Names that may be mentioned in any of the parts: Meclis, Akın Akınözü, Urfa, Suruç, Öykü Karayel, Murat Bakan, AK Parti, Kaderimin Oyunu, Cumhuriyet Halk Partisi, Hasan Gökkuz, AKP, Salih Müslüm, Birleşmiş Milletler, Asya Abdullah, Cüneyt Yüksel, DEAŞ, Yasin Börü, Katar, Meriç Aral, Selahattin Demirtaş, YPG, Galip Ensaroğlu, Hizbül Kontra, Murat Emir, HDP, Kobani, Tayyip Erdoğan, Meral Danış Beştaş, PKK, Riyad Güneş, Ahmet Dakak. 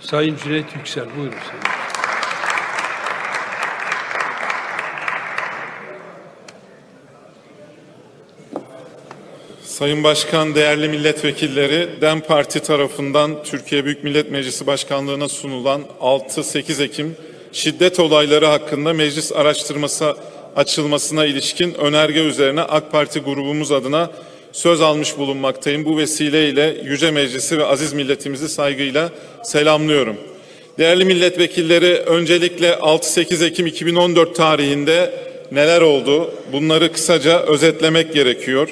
Sayın Cüneyt Yüksel, buyurun. Sayın Başkan, değerli milletvekilleri, DEM Parti tarafından Türkiye Büyük Millet Meclisi Başkanlığı'na sunulan 6-8 Ekim şiddet olayları hakkında meclis araştırması açılmasına ilişkin önerge üzerine AK Parti grubumuz adına söz almış bulunmaktayım. Bu vesileyle Yüce Meclisi ve aziz milletimizi saygıyla selamlıyorum. Değerli milletvekilleri, öncelikle 6-8 Ekim 2014 tarihinde neler oldu? Bunları kısaca özetlemek gerekiyor.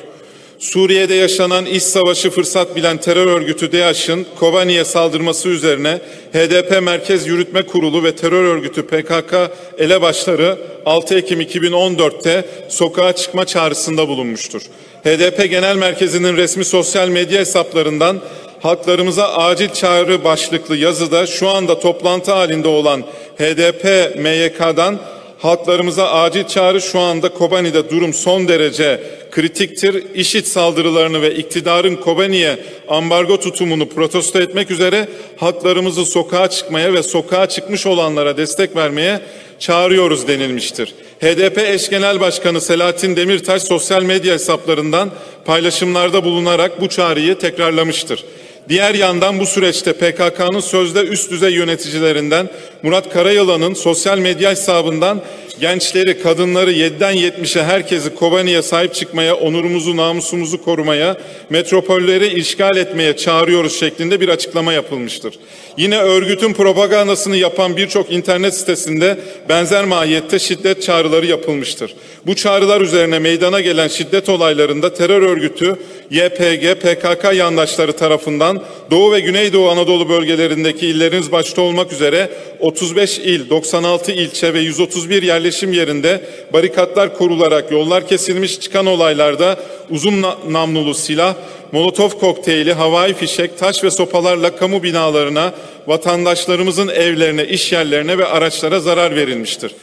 Suriye'de yaşanan iç savaşı fırsat bilen terör örgütü DEAŞ'ın Kobani'ye saldırması üzerine HDP Merkez Yürütme Kurulu ve terör örgütü PKK elebaşları 6 Ekim 2014'te sokağa çıkma çağrısında bulunmuştur. HDP Genel Merkezi'nin resmi sosyal medya hesaplarından "Halklarımıza acil çağrı" başlıklı yazıda şu anda toplantı halinde olan HDP MYK'dan "Halklarımıza acil çağrı, şu anda Kobani'de durum son derece kritiktir. IŞİD saldırılarını ve iktidarın Kobani'ye ambargo tutumunu protesto etmek üzere halklarımızı sokağa çıkmaya ve sokağa çıkmış olanlara destek vermeye çağırıyoruz" denilmiştir. HDP eş genel başkanı Selahattin Demirtaş sosyal medya hesaplarından paylaşımlarda bulunarak bu çağrıyı tekrarlamıştır. Diğer yandan bu süreçte PKK'nın sözde üst düzey yöneticilerinden Murat Karayalan'ın sosyal medya hesabından "Gençleri, kadınları, 7'den 70'e herkesi Kobani'ye sahip çıkmaya, onurumuzu, namusumuzu korumaya, metropolleri işgal etmeye çağırıyoruz" şeklinde bir açıklama yapılmıştır. Yine örgütün propagandasını yapan birçok internet sitesinde benzer mahiyette şiddet çağrıları yapılmıştır. Bu çağrılar üzerine meydana gelen şiddet olaylarında terör örgütü YPG, PKK yandaşları tarafından Doğu ve Güneydoğu Anadolu bölgelerindeki illeriniz başta olmak üzere 35 il, 96 ilçe ve 131 yerleşim yerinde barikatlar kurularak yollar kesilmiş. Çıkan olaylarda uzun namlulu silah, molotof kokteyli, havai fişek, taş ve sopalarla kamu binalarına, vatandaşlarımızın evlerine, iş yerlerine ve araçlara zarar verilmiştir.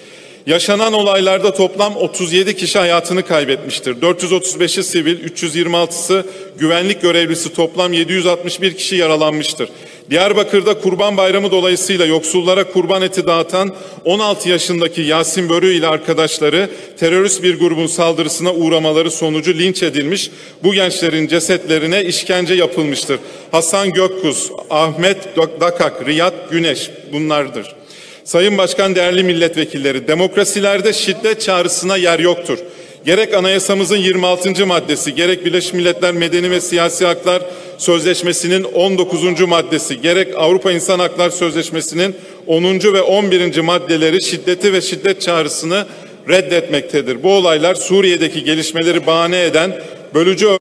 Yaşanan olaylarda toplam 37 kişi hayatını kaybetmiştir. 435'i sivil, 326'sı güvenlik görevlisi, toplam 761 kişi yaralanmıştır. Diyarbakır'da Kurban Bayramı dolayısıyla yoksullara kurban eti dağıtan 16 yaşındaki Yasin Börü ile arkadaşları terörist bir grubun saldırısına uğramaları sonucu linç edilmiş. Bu gençlerin cesetlerine işkence yapılmıştır. Hasan Gökkuz, Ahmet Dakak, Riyad Güneş bunlardır. Sayın Başkan, değerli milletvekilleri, demokrasilerde şiddet çağrısına yer yoktur. Gerek anayasamızın 26. maddesi, gerek Birleşmiş Milletler Medeni ve Siyasi Haklar Sözleşmesi'nin 19. maddesi, gerek Avrupa İnsan Hakları Sözleşmesi'nin 10. ve 11. maddeleri şiddeti ve şiddet çağrısını reddetmektedir. Bu olaylar Suriye'deki gelişmeleri bahane eden bölücü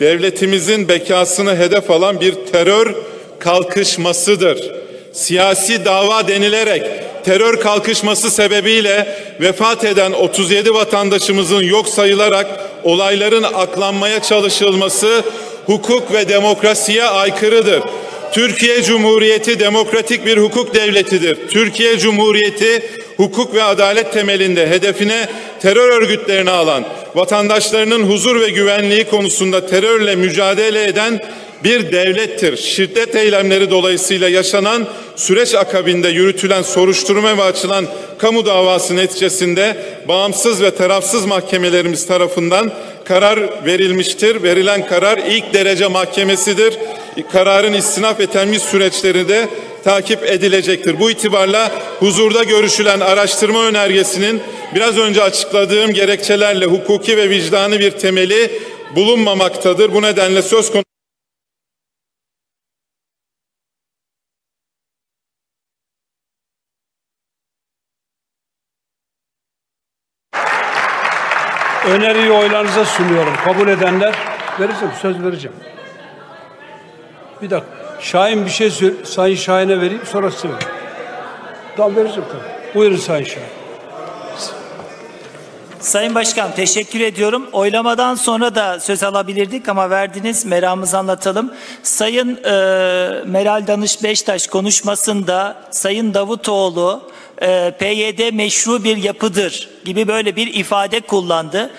devletimizin bekasını hedef alan bir terör kalkışmasıdır. Siyasi dava denilerek terör kalkışması sebebiyle vefat eden 37 vatandaşımızın yok sayılarak olayların aklanmaya çalışılması hukuk ve demokrasiye aykırıdır. Türkiye Cumhuriyeti demokratik bir hukuk devletidir. Türkiye Cumhuriyeti hukuk ve adalet temelinde hedefine terör örgütlerini alan, vatandaşlarının huzur ve güvenliği konusunda terörle mücadele eden bir devlettir. Şiddet eylemleri dolayısıyla yaşanan süreç akabinde yürütülen soruşturma ve açılan kamu davası neticesinde bağımsız ve tarafsız mahkemelerimiz tarafından karar verilmiştir. Verilen karar ilk derece mahkemesidir. Kararın istinaf ve temyiz süreçleri de takip edilecektir. Bu itibarla huzurda görüşülen araştırma önergesinin biraz önce açıkladığım gerekçelerle hukuki ve vicdani bir temeli bulunmamaktadır. Bu nedenle söz konusu öneriyi oylarınıza sunuyorum. Kabul edenler, verirsem söz vereceğim. Bir dakika. Şahin bir şey söyle. Sayın Şahin'e vereyim, sonra size vereyim. Tamam, vereceğim tabii. Buyurun Sayın Şahin. Sayın Başkan, teşekkür ediyorum. Oylamadan sonra da söz alabilirdik ama verdiniz. Meramımızı anlatalım. Sayın Meral Danış Beştaş konuşmasında Sayın Davutoğlu PYD meşru bir yapıdır gibi böyle bir ifade kullandı.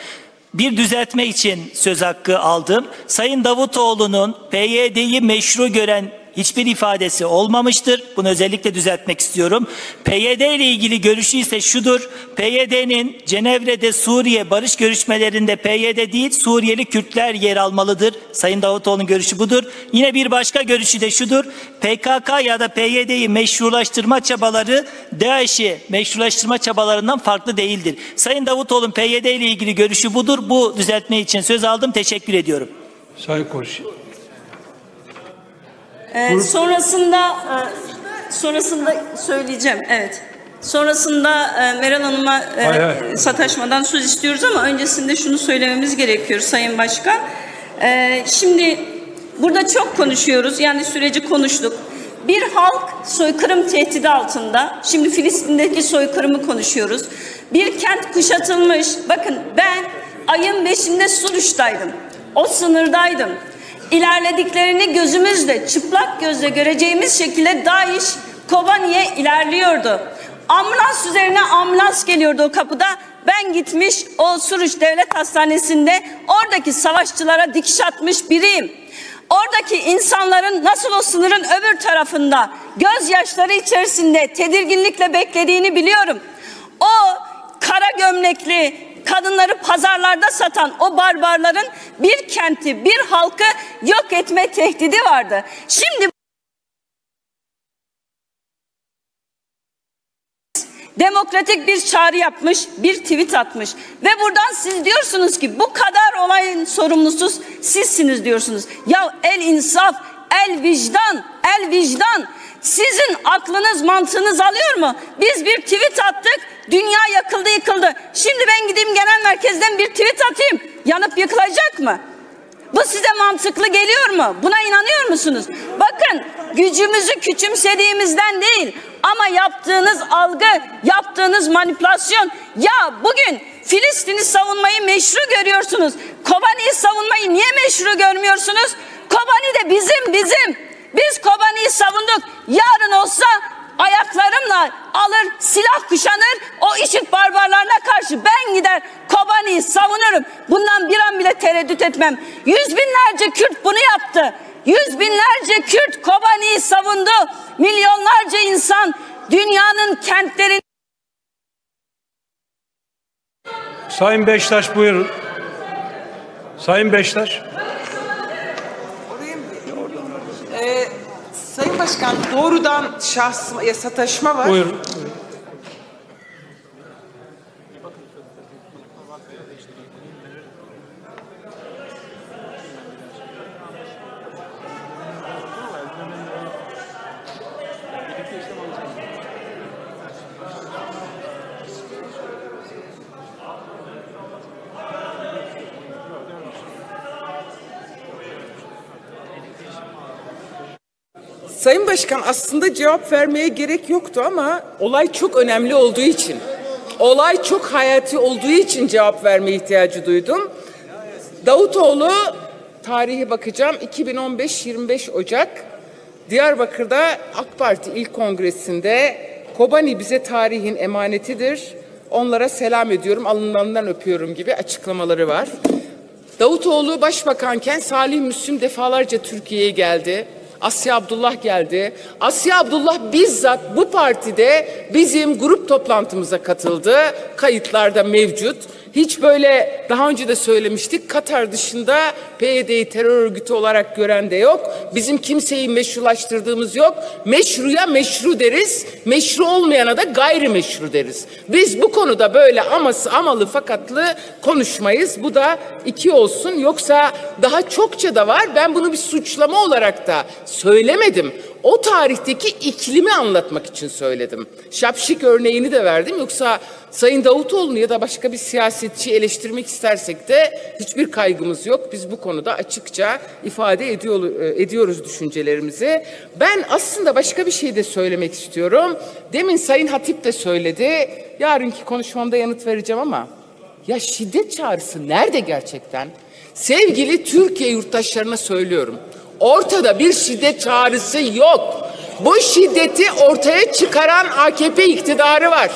bir düzeltme için söz hakkı aldım. Sayın Davutoğlu'nun PYD'yi meşru gören hiçbir ifadesi olmamıştır. Bunu özellikle düzeltmek istiyorum. PYD ile ilgili görüşü ise şudur. PYD'nin Cenevre'de Suriye barış görüşmelerinde PYD değil Suriyeli Kürtler yer almalıdır. Sayın Davutoğlu'nun görüşü budur. Yine bir başka görüşü de şudur. PKK ya da PYD'yi meşrulaştırma çabaları DEAŞ'i meşrulaştırma çabalarından farklı değildir. Sayın Davutoğlu'nun PYD ile ilgili görüşü budur. Bu düzeltme için söz aldım. Teşekkür ediyorum. Sayın Koçum. Sonrasında söyleyeceğim. Evet. Sonrasında Meral Hanım'a sataşmadan söz istiyoruz ama öncesinde şunu söylememiz gerekiyor Sayın Başkan. Şimdi burada çok konuşuyoruz. Yani süreci konuştuk. Bir halk soykırım tehdidi altında. Şimdi Filistin'deki soykırımı konuşuyoruz. Bir kent kuşatılmış. Bakın ben ayın 5'inde Suruç'taydım. O sınırdaydım. İlerlediklerini gözümüzle, çıplak gözle göreceğimiz şekilde DAEŞ Kobani'ye ilerliyordu. Ambulans üzerine ambulans geliyordu o kapıda. Ben gitmiş o Suruç Devlet Hastanesi'nde oradaki savaşçılara dikiş atmış biriyim. Oradaki insanların nasıl o sınırın öbür tarafında gözyaşları içerisinde tedirginlikle beklediğini biliyorum. O kara gömlekli kadınları pazarlarda satan o barbarların bir kenti, bir halkı yok etme tehdidi vardı. Şimdi demokratik bir çağrı yapmış, bir tweet atmış ve buradan siz diyorsunuz ki bu kadar olayın sorumlusu sizsiniz diyorsunuz. Ya el insaf, el vicdan, el vicdan. Sizin aklınız, mantığınız alıyor mu? Biz bir tweet attık, dünya yakıldı, yıkıldı. Şimdi ben gideyim genel merkezden bir tweet atayım. Yanıp yıkılacak mı? Bu size mantıklı geliyor mu? Buna inanıyor musunuz? Bakın, gücümüzü küçümsediğimizden değil ama yaptığınız algı, yaptığınız manipülasyon. Ya bugün Filistin'i savunmayı meşru görüyorsunuz. Kobani'yi savunmayı niye meşru görmüyorsunuz? Kobani de bizim. Biz Kobani'yi savunduk. Yarın olsa ayaklarımla alır, silah kuşanır, o IŞİD barbarlarına karşı ben gider Kobani'yi savunurum. Bundan bir an bile tereddüt etmem. Yüz binlerce Kürt bunu yaptı. Yüz binlerce Kürt Kobani'yi savundu. Milyonlarca insan dünyanın kentlerini... Sayın Beştaş buyurun. Sayın Beştaş. Sayın Başkan, doğrudan şahsıma sataşma var. Buyurun. Sayın Başkan, aslında cevap vermeye gerek yoktu ama olay çok önemli olduğu için, olay çok hayati olduğu için cevap verme ihtiyacı duydum. Davutoğlu, tarihe bakacağım, 2015 25 Ocak Diyarbakır'da AK Parti İl Kongresi'nde Kobani bize tarihin emanetidir, onlara selam ediyorum, alnından öpüyorum gibi açıklamaları var. Davutoğlu başbakanken Salih Müslüm defalarca Türkiye'ye geldi. Asya Abdullah geldi. Asya Abdullah bizzat bu partide bizim grup toplantımıza katıldı. Kayıtlarda mevcut. Hiç böyle daha önce de söylemiştik. Katar dışında PYD'yi terör örgütü olarak gören de yok. Bizim kimseyi meşrulaştırdığımız yok. Meşruya meşru deriz. Meşru olmayana da gayrimeşru deriz. Biz bu konuda böyle aması amalı fakatlı konuşmayız. Bu da iki olsun. Yoksa daha çokça da var. Ben bunu bir suçlama olarak da söylemedim. O tarihteki iklimi anlatmak için söyledim. Şapşik örneğini de verdim. Yoksa Sayın Davutoğlu'nu ya da başka bir siyasetçi eleştirmek istersek de hiçbir kaygımız yok. Biz bu konuda açıkça ifade ediyoruz düşüncelerimizi. Ben aslında başka bir şey de söylemek istiyorum. Demin Sayın Hatip de söyledi. Yarınki konuşmamda yanıt vereceğim ama ya şiddet çağrısı nerede gerçekten? Sevgili Türkiye yurttaşlarına söylüyorum. Ortada bir şiddet çağrısı yok. Bu şiddeti ortaya çıkaran AKP iktidarı var.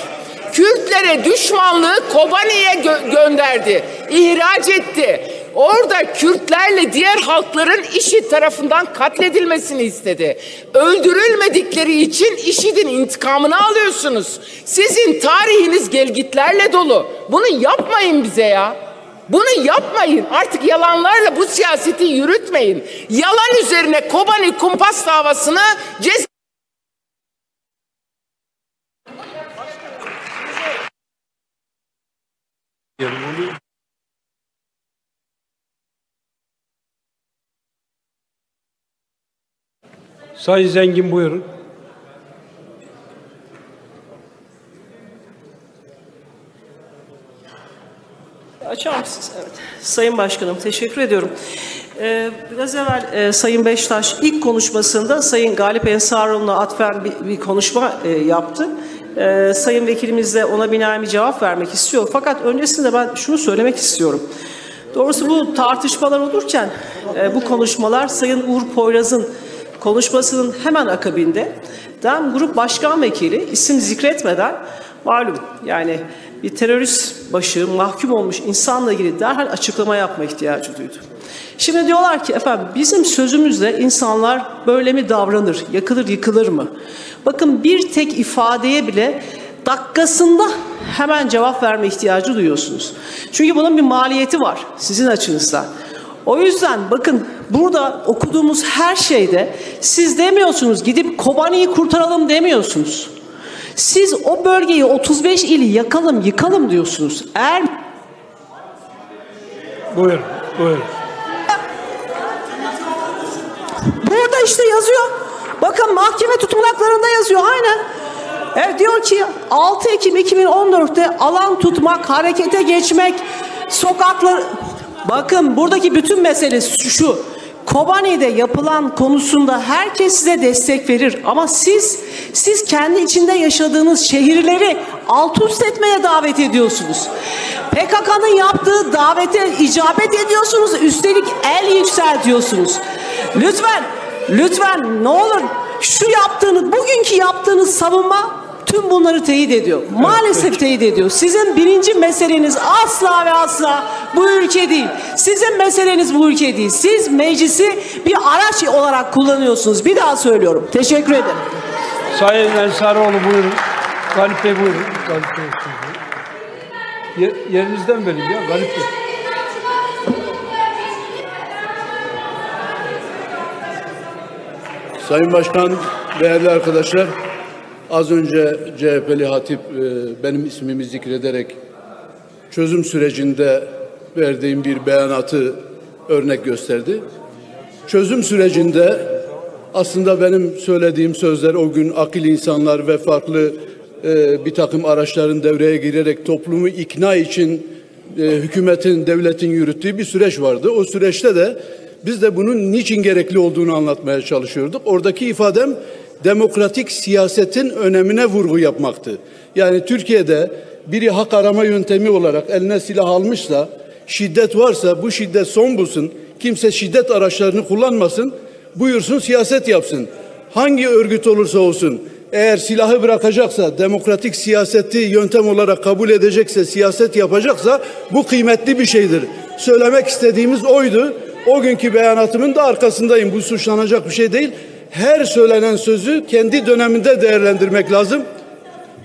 Kürtlere düşmanlığı Kobani'ye gönderdi, ihraç etti. Orada Kürtlerle diğer halkların IŞİD tarafından katledilmesini istedi. Öldürülmedikleri için IŞİD'in intikamını alıyorsunuz. Sizin tarihiniz gelgitlerle dolu. Bunu yapmayın bize ya. Bunu yapmayın. Artık yalanlarla bu siyaseti yürütmeyin. Yalan üzerine Kobani kumpas davasını Sayın Zengin buyurun. Açar mısınız? Evet. Sayın Başkanım teşekkür ediyorum. Biraz evvel Sayın Beştaş ilk konuşmasında Sayın Galip Ensaroğlu'na atfen bir konuşma yaptı. Sayın Vekilimiz de ona binaen bir cevap vermek istiyor. Fakat öncesinde ben şunu söylemek istiyorum. Doğrusu bu tartışmalar olurken bu konuşmalar Sayın Uğur Poyraz'ın konuşmasının hemen akabinde DEM Grup Başkan Vekili isim zikretmeden malum yani bir terörist başı mahkum olmuş insanla ilgili derhal açıklama yapma ihtiyacı duydu. Şimdi diyorlar ki efendim bizim sözümüzle insanlar böyle mi davranır, yakılır yıkılır mı? Bakın bir tek ifadeye bile dakikasında hemen cevap verme ihtiyacı duyuyorsunuz. Çünkü bunun bir maliyeti var sizin açınızdan. O yüzden bakın burada okuduğumuz her şeyde siz demiyorsunuz gidip Kobani'yi kurtaralım demiyorsunuz. Siz o bölgeyi 35 ili yakalım yıkalım diyorsunuz. Eğer buyurun, buyurun. Burada işte yazıyor. Bakın mahkeme tutunaklarında yazıyor aynen. Evet, diyor ki 6 Ekim 2014'te alan tutmak, harekete geçmek, sokaklar... Bakın buradaki bütün mesele şu, Kobani'de yapılan konusunda herkes size destek verir ama siz kendi içinde yaşadığınız şehirleri alt üst etmeye davet ediyorsunuz. PKK'nın yaptığı davete icabet ediyorsunuz, üstelik el yükseltiyorsunuz. Lütfen ne olur şu yaptığınız, bugünkü yaptığınız savunma tüm bunları teyit ediyor. Maalesef teyit ediyor. Sizin birinci meseleniz asla ve asla bu ülke değil. Sizin meseleniz bu ülke değil. Siz meclisi bir araç olarak kullanıyorsunuz. Bir daha söylüyorum. Teşekkür ederim. Sayın Ensaroğlu buyurun. Galip Bey buyurun. Galip Bey. Yerinizden verin ya Galip Bey. Sayın Başkan, değerli arkadaşlar. Az önce CHP'li Hatip benim ismimi zikrederek çözüm sürecinde verdiğim bir beyanatı örnek gösterdi. Çözüm sürecinde aslında benim söylediğim sözler o gün akıl insanlar ve farklı bir takım araçların devreye girerek toplumu ikna için hükümetin, devletin yürüttüğü bir süreç vardı. O süreçte de biz de bunun niçin gerekli olduğunu anlatmaya çalışıyorduk. Oradaki ifadem demokratik siyasetin önemine vurgu yapmaktı. Yani Türkiye'de biri hak arama yöntemi olarak eline silah almışsa, şiddet varsa bu şiddet son bulsun, kimse şiddet araçlarını kullanmasın, buyursun siyaset yapsın. Hangi örgüt olursa olsun, eğer silahı bırakacaksa, demokratik siyaseti yöntem olarak kabul edecekse, siyaset yapacaksa bu kıymetli bir şeydir. Söylemek istediğimiz oydu. O günkü beyanatımın da arkasındayım. Bu suçlanacak bir şey değil. Her söylenen sözü kendi döneminde değerlendirmek lazım.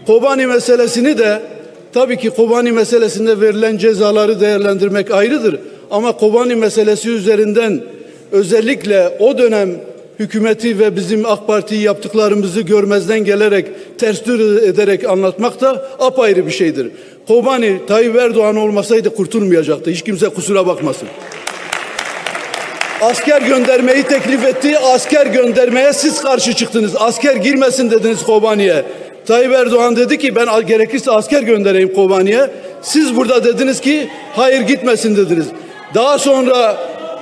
Kobani meselesini de tabii ki Kobani meselesinde verilen cezaları değerlendirmek ayrıdır. Ama Kobani meselesi üzerinden özellikle o dönem hükümeti ve bizim AK Parti'yi yaptıklarımızı görmezden gelerek, ters düz ederek anlatmak da apayrı bir şeydir. Kobani Tayyip Erdoğan olmasaydı kurtulmayacaktı. Hiç kimse kusura bakmasın. Asker göndermeyi teklif etti. Asker göndermeye siz karşı çıktınız. Asker girmesin dediniz Kobani'ye. Tayyip Erdoğan dedi ki ben gerekirse asker göndereyim Kobani'ye. Siz burada dediniz ki hayır gitmesin dediniz. Daha sonra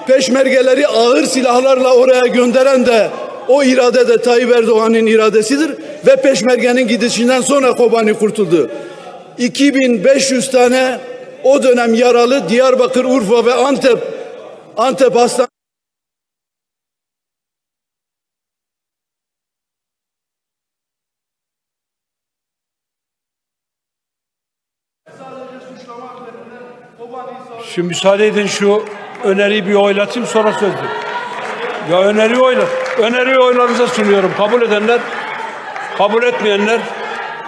peşmergeleri ağır silahlarla oraya gönderen de o irade de Tayyip Erdoğan'ın iradesidir. Ve peşmergenin gidişinden sonra Kobani kurtuldu. 2500 tane o dönem yaralı Diyarbakır, Urfa ve Antep hastanesi. Şimdi müsaade edin şu öneriyi bir oylatayım, sonra söz verin. Ya öneriyi oylat. Öneriyi oylarınıza sunuyorum. Kabul edenler, kabul etmeyenler.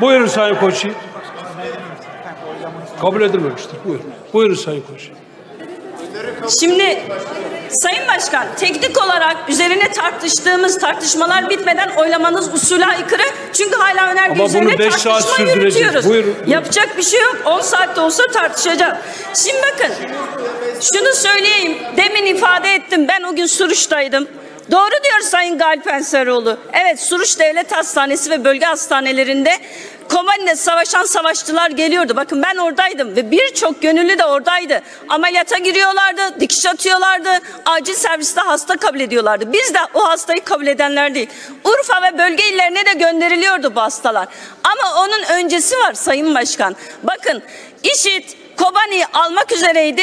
Buyurun Sayın Koçi. Kabul edilmemiştir. Buyurun. Buyurun Sayın Koçi. Şimdi Sayın Başkan, teknik olarak üzerine tartıştığımız tartışmalar bitmeden oylamanız usule aykırı. Çünkü hala önerge ama üzerine tartışma yürütüyoruz. Buyurun. Yapacak bir şey yok. 10 saatte olsa tartışacağız. Şimdi bakın, şunu söyleyeyim. Demin ifade ettim. Ben o gün Suruç'taydım. Doğru diyor Sayın Galip Ensaroğlu. Evet, Suruç Devlet Hastanesi ve bölge hastanelerinde Kobani'de savaşan savaşçılar geliyordu. Bakın ben oradaydım ve birçok gönüllü de oradaydı. Ameliyata giriyorlardı, dikiş atıyorlardı, acil serviste hasta kabul ediyorlardı. Biz de o hastayı kabul edenler değil. Urfa ve bölge illerine de gönderiliyordu bu hastalar. Ama onun öncesi var Sayın Başkan. Bakın IŞİD Kobani'yi almak üzereydi.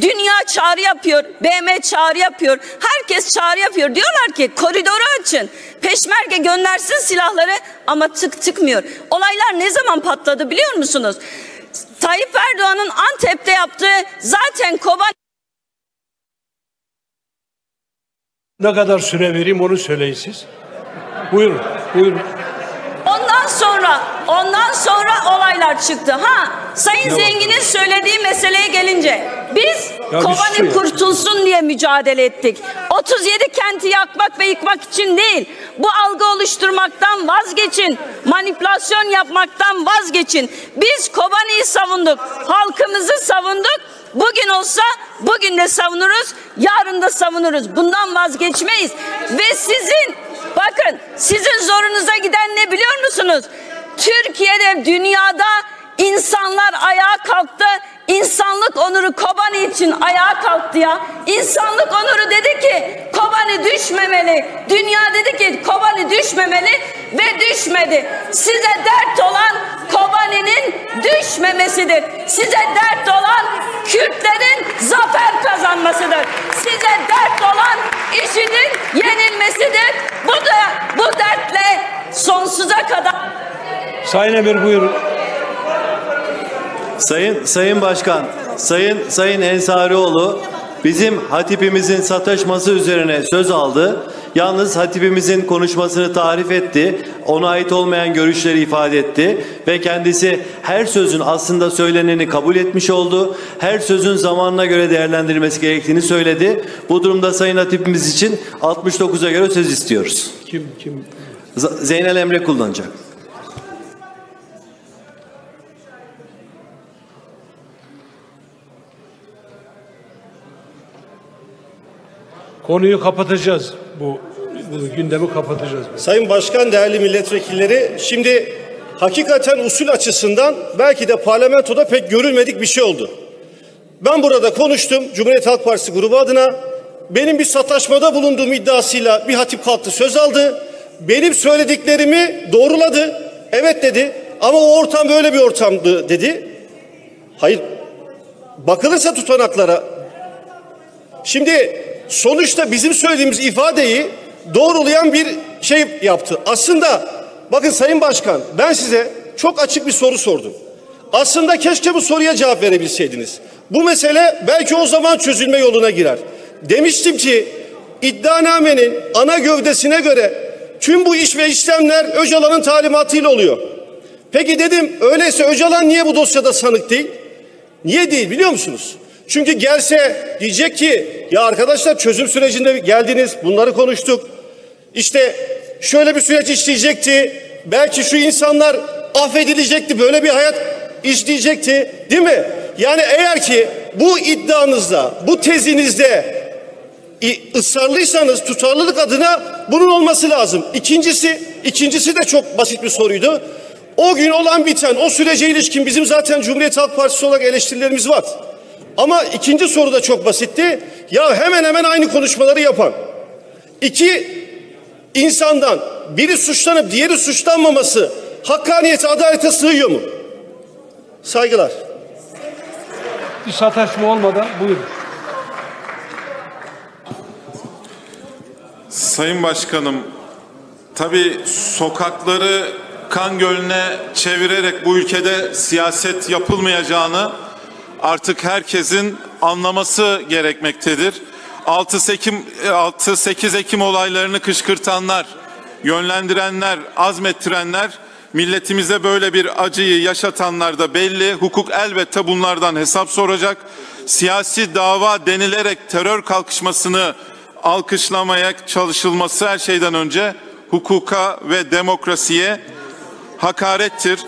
Dünya çağrı yapıyor, BM çağrı yapıyor, herkes çağrı yapıyor. Diyorlar ki koridoru açın, peşmerge göndersin silahları ama tıkmıyor. Olaylar ne zaman patladı biliyor musunuz? Tayyip Erdoğan'ın Antep'te yaptığı zaten Kobani... Ne kadar süre vereyim onu söyleyin siz. Buyurun, buyurun. Ondan sonra olaylar çıktı. Ha, Sayın Zengin'in söylediği meseleye gelince biz Kobani kurtulsun diye mücadele ettik. 37 kenti yakmak ve yıkmak için değil. Bu algı oluşturmaktan vazgeçin. Manipülasyon yapmaktan vazgeçin. Biz Kobani'yi savunduk. Halkımızı savunduk. Bugün olsa bugün de savunuruz. Yarın da savunuruz. Bundan vazgeçmeyiz. Ve sizin, bakın sizin zorunuza giden ne biliyor musunuz? Türkiye'de, dünyada insanlar ayağa kalktı. İnsanlık onuru Kobani için ayağa kalktı ya. İnsanlık onuru dedi ki Kobani düşmemeli. Dünya dedi ki Kobani düşmemeli ve düşmedi. Size dert olan Kobani'nin düşmemesidir. Size dert olan Kürtlerin zafer kazanmasıdır. Size dert olan IŞİD'in yenilmesidir. Bu dertle sonsuza kadar... Sayın Emir buyurun. Sayın Başkan, Sayın Ensaroğlu bizim hatipimizin sataşması üzerine söz aldı. Yalnız hatipimizin konuşmasını tarif etti. Ona ait olmayan görüşleri ifade etti. Ve kendisi her sözün aslında söyleneni kabul etmiş oldu. Her sözün zamanına göre değerlendirilmesi gerektiğini söyledi. Bu durumda Sayın Hatipimiz için 69'a göre söz istiyoruz. Kim? Zeynel Emre kullanacak. Konuyu kapatacağız. Bu gündemi kapatacağız. Sayın Başkan, değerli milletvekilleri, şimdi hakikaten usul açısından belki de parlamentoda pek görülmedik bir şey oldu. Ben burada konuştum Cumhuriyet Halk Partisi grubu adına. Benim bir sataşmada bulunduğum iddiasıyla bir hatip kalktı, söz aldı. Benim söylediklerimi doğruladı. Evet dedi. Ama o ortam böyle bir ortamdı dedi. Hayır. Bakılırsa tutanaklara. Şimdi sonuçta bizim söylediğimiz ifadeyi doğrulayan bir şey yaptı. Aslında bakın Sayın Başkan, ben size çok açık bir soru sordum. Aslında keşke bu soruya cevap verebilseydiniz. Bu mesele belki o zaman çözülme yoluna girer. Demiştim ki iddianamenin ana gövdesine göre tüm bu iş ve işlemler Öcalan'ın talimatıyla oluyor. Peki dedim, öyleyse Öcalan niye bu dosyada sanık değil? Niye değil biliyor musunuz? Çünkü gelse diyecek ki ya arkadaşlar çözüm sürecinde geldiniz, bunları konuştuk. İşte şöyle bir süreç işleyecekti. Belki şu insanlar affedilecekti. Böyle bir hayat işleyecekti. Değil mi? Yani eğer ki bu iddianızda, bu tezinizde ısrarlıysanız tutarlılık adına bunun olması lazım. İkincisi de çok basit bir soruydu. O gün olan biten, o sürece ilişkin bizim zaten Cumhuriyet Halk Partisi olarak eleştirilerimiz var. Ama ikinci soru da çok basitti. Ya hemen hemen aynı konuşmaları yapan iki insandan biri suçlanıp diğeri suçlanmaması hakkaniyete, adalete sığıyor mu? Saygılar. Bir sataşma olmadan buyurun. Sayın Başkanım, tabii sokakları kan gölüne çevirerek bu ülkede siyaset yapılmayacağını artık herkesin anlaması gerekmektedir. 6-8 Ekim olaylarını kışkırtanlar, yönlendirenler, azmettirenler, milletimize böyle bir acıyı yaşatanlar da belli. Hukuk elbette bunlardan hesap soracak. Siyasi dava denilerek terör kalkışmasını alkışlamaya çalışılması her şeyden önce hukuka ve demokrasiye hakarettir.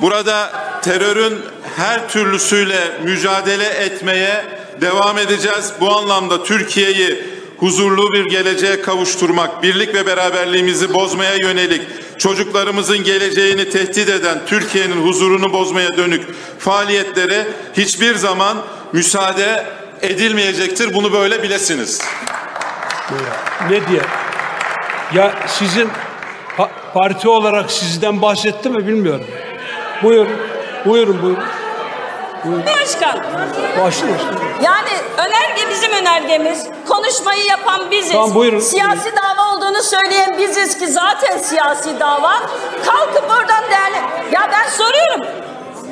Burada terörün her türlüsüyle mücadele etmeye devam edeceğiz. Bu anlamda Türkiye'yi huzurlu bir geleceğe kavuşturmak, birlik ve beraberliğimizi bozmaya yönelik, çocuklarımızın geleceğini tehdit eden, Türkiye'nin huzurunu bozmaya dönük faaliyetlere hiçbir zaman müsaade edilmeyecektir. Bunu böyle bilesiniz. Ne diye? Ya sizin parti olarak sizden bahsetti mi bilmiyorum. Buyurun. Buyurun, buyurun. Başkan. Başlıyoruz. Yani önerge bizim önergemiz. Konuşmayı yapan biziz. Tamam, buyurun. Siyasi dava olduğunu söyleyen biziz ki zaten siyasi dava. Kalkıp oradan değerli. Ya ben soruyorum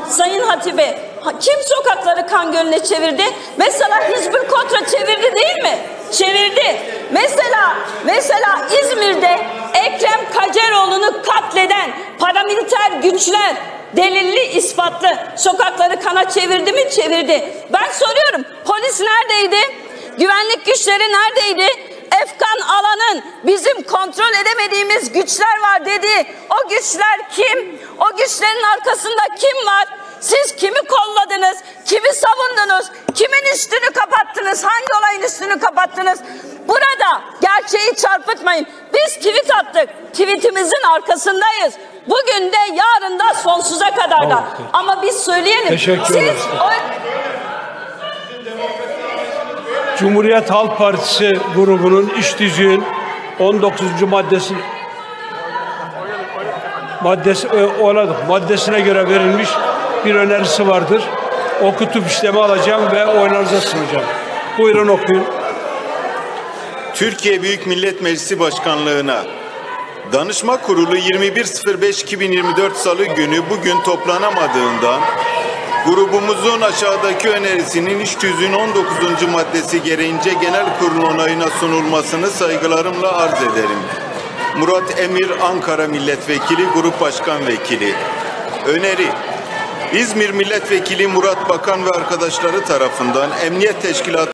Sayın Hatibe. Kim sokakları kan gölüne çevirdi? Mesela Hizbül Kontra çevirdi değil mi? Çevirdi. Mesela İzmir'de Ekrem Kaceroğlu'nu katleden paramiliter güçler delilli, ispatlı sokakları kana çevirdi mi? Çevirdi. Ben soruyorum, polis neredeydi? Güvenlik güçleri neredeydi? Efkan Alan'ın bizim kontrol edemediğimiz güçler var dediği o güçler kim? O güçlerin arkasında kim var? Siz kimi kolladınız? Kimi savundunuz? Kimin üstünü kapattınız? Hangi olayın üstünü kapattınız? Burada gerçeği çarpıtmayın. Biz tweet attık. Tweetimizin arkasındayız. Bugün de yarın da sonsuza kadar da. Ama biz söyleyelim. Teşekkür ederim. Cumhuriyet Halk Partisi grubunun iş tüzüğün 19. maddesine göre verilmiş bir önerisi vardır. Okutup işleme alacağım ve oylarınıza sunacağım. Buyurun okuyun. Türkiye Büyük Millet Meclisi Başkanlığı'na Danışma Kurulu 21.05.2024 Salı günü bugün toplanamadığından grubumuzun aşağıdaki önerisinin iş tüzüğün 19. maddesi gereğince genel kurul onayına sunulmasını saygılarımla arz ederim. Murat Emir, Ankara Milletvekili, Grup Başkan Vekili. Öneri: İzmir Milletvekili Murat Bakan ve arkadaşları tarafından Emniyet Teşkilatı